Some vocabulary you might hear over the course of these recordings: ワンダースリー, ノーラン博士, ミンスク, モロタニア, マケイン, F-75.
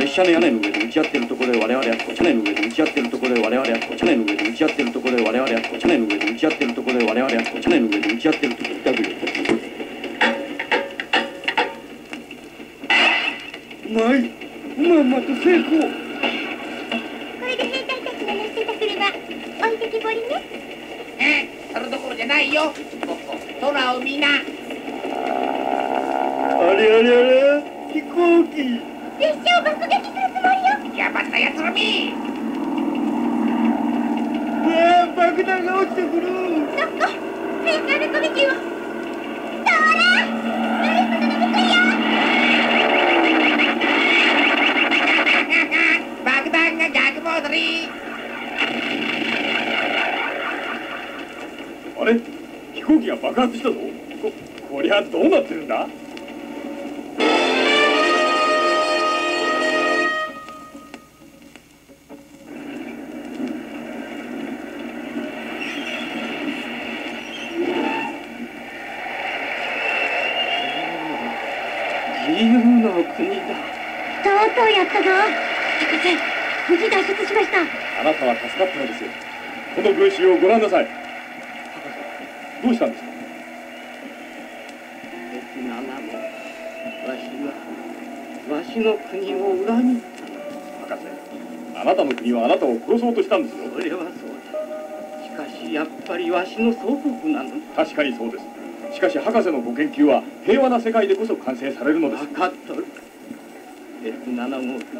列車の屋根の上で打ち合ってるところで我々はこう車内の上で打ち合ってるところで我々はこう車内の上で打ち合ってるところで我々はこう車内の上で打ち合ってるところで我々はこう車内の上で打ち合ってるところでうまい、まんまと成功。これで兵隊たちの乗せた車置いてきぼりね。うん、それどころじゃないよ。空を見な。あれあれあれ、飛行機。列車を爆撃するつもりよ。やばったやつらめ。うわあ、爆弾が落ちてくる。そこ、早く運びきよ。どら、乗り物の向こうよ。爆弾が逆戻り。あれ、飛行機が爆発したぞ。こりゃどうなってるんだ。あなたは助かったのですよ。この群衆をご覧なさい。博士、どうしたんですか。ですならば、わしの国を裏切ったの。博士、あなたの国はあなたを殺そうとしたんですよ。それはそうだ。しかしやっぱりわしの祖国なの。確かにそうです。しかし博士のご研究は平和な世界でこそ完成されるのです。分かっとる。 F7 号機、こ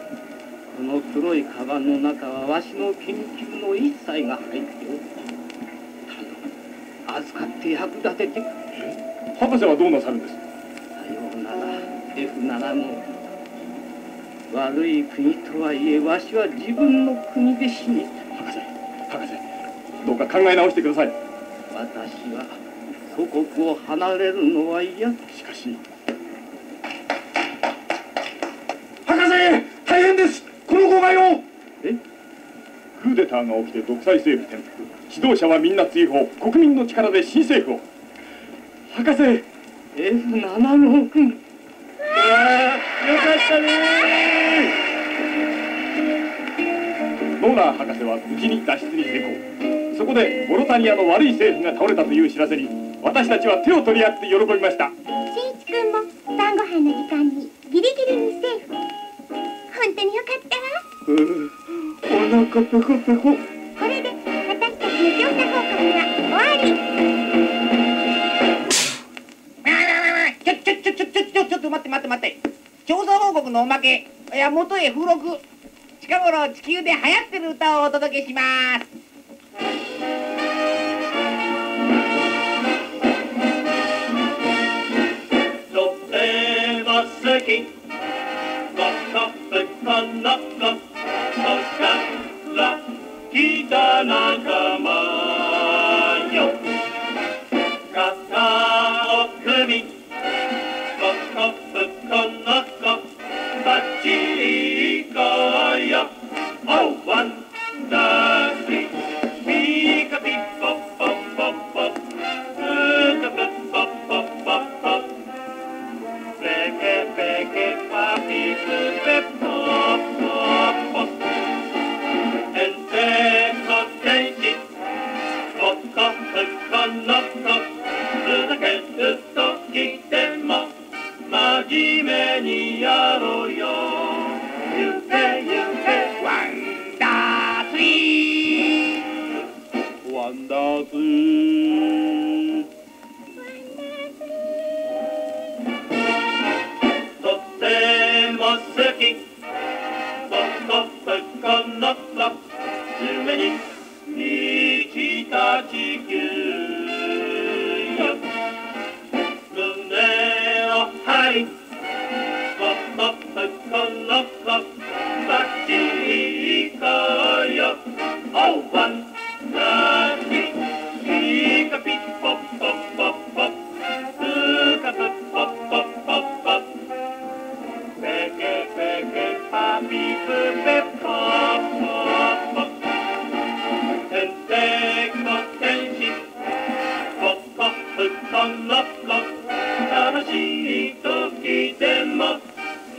の黒いカバンの中はわしの研究の一切が入っておる。頼む、預かって役立てて。博士はどうなさるんです。さようなら F7 号機。悪い国とはいえわしは自分の国で死にた。博士、どうか考え直してください。私は祖国を離れるのは嫌。しかし博士、大変です。この誤解を。クーデターが起きて独裁政府転覆、指導者はみんな追放、国民の力で新政府を。博士、 F7 号君、よかったね。ノーラン博士は無事に脱出に成功。そこでモロタニアの悪い政府が倒れたという知らせに私たちは手を取り合って喜びました。新一君も晩ご飯の時間にギリギリに政府を。本当によかったわ。お腹ペコペコ。これで私たちの調査報告は終わり。ちょっと待って。調査報告のおまけ、いや元へ付録。近頃地球で流行ってる歌をお届けします。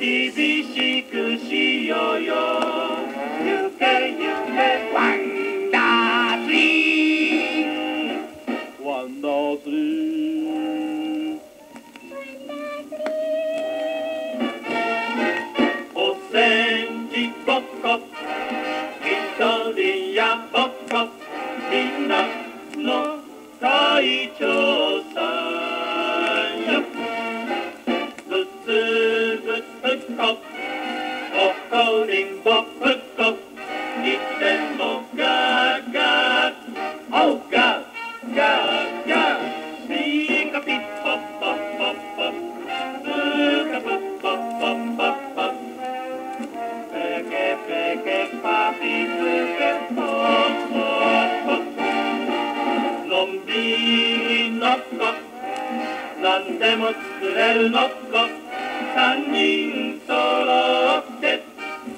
厳しくしようなんでも作れるのっこ、三人揃って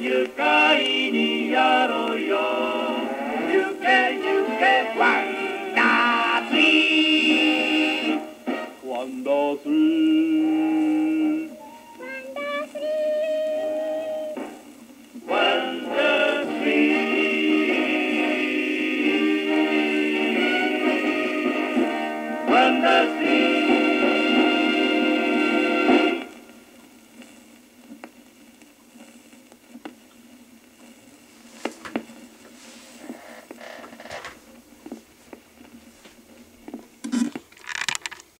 愉快にやろうよ。ゆけゆけワンダースリー、ワンダースリー、ワンダースリー。ワンダースリー